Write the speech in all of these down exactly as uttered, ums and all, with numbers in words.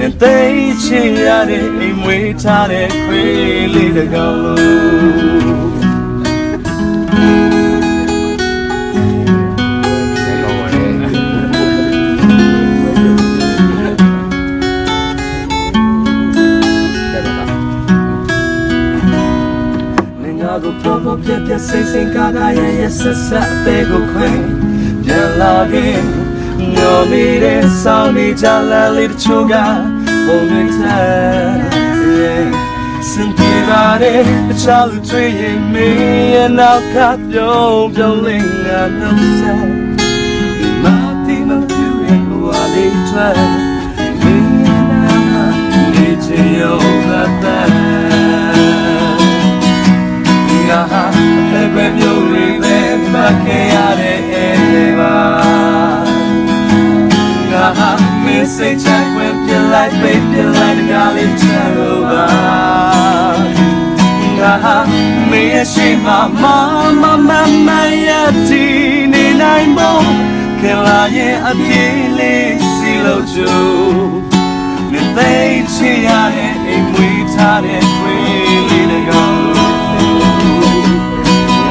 Nente, she had it, and we taught it, really, the go. Dia sing kagaya yesasate gukwe dia lagi no mire sami jalalir chuga omenta sentibare chalu tree me and I'll cut your darling I know sad mati mati wali twa say check with your life, baby, your life, golly, chaluba. Nah, me and she, my mama, my maya, tini, nine more. Kela ye adili, silo ju. Nitei chi ane, imui tane, kwili de go.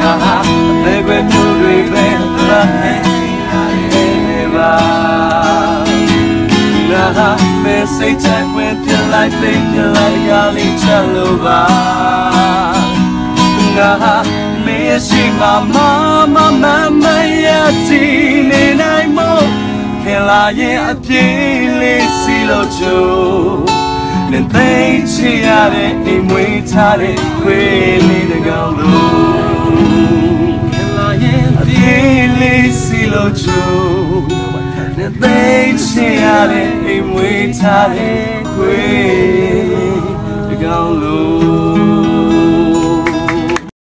Nah, lebe nuri be, lahe, eleva. Me say check with your life, make your life, golly, chaluba. Nah, me she mama, mama, maya, tini, nine more. Kela ye adili, silo ju. Nente chi ane, imui tane, kwili de galu. Kela ye adili, silo ju. They cheered it, and we tied it quick.